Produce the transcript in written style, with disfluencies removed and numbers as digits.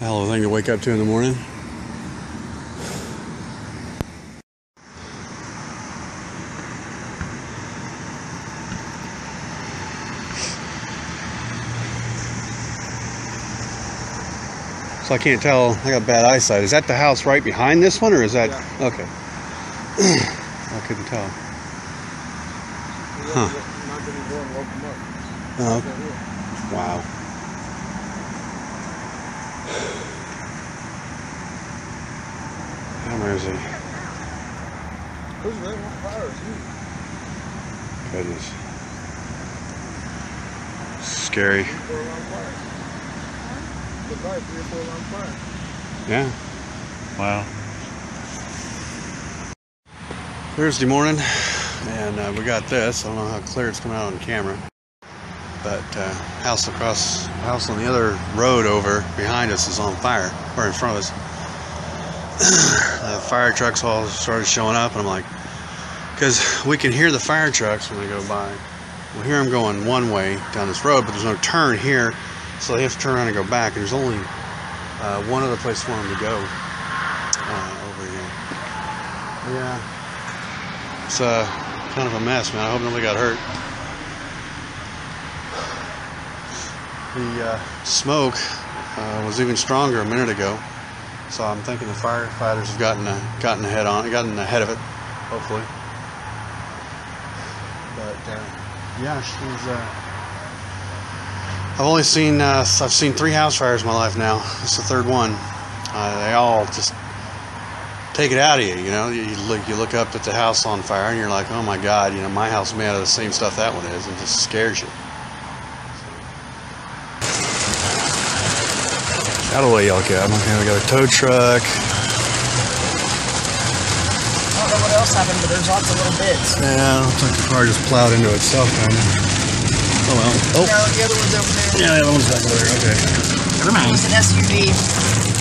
Hell of a thing to wake up to in the morning. So I can't tell, I got bad eyesight. Is that the house right behind this one, or is that, yeah. Okay. I couldn't tell. Huh. Oh, wow. How mercy. Who's lit on fire? It's you. Goodness. Scary. Yeah. Wow. Thursday morning, and we got this. I don't know how clear it's coming out on camera, but house on the other road over behind us is on fire, or in front of us. The fire trucks all started showing up, and I'm like, because we can hear the fire trucks when they go by. We'll hear them going one way down this road, but there's no turn here. So they have to turn around and go back. There's only one other place for them to go over here. Yeah. It's kind of a mess, man. I hope nobody got hurt. The smoke was even stronger a minute ago, so I'm thinking the firefighters have gotten ahead of it, hopefully. But yeah, she's. I've only seen, I've seen 3 house fires in my life now. It's the 3rd one. They all just take it out of you, you know. You look up at the house on fire and you're like, oh my God, you know, my house made out of the same stuff that one is. It just scares you. Out of the way, y'all get. Okay, we got a tow truck. I don't know what else happened, but there's lots of little bits. Yeah, looks like the car just plowed into itself, man. Oh well. Oh. No, the other one's over there. Yeah, the other one's back over there. Okay. Never mind. It was an SUV.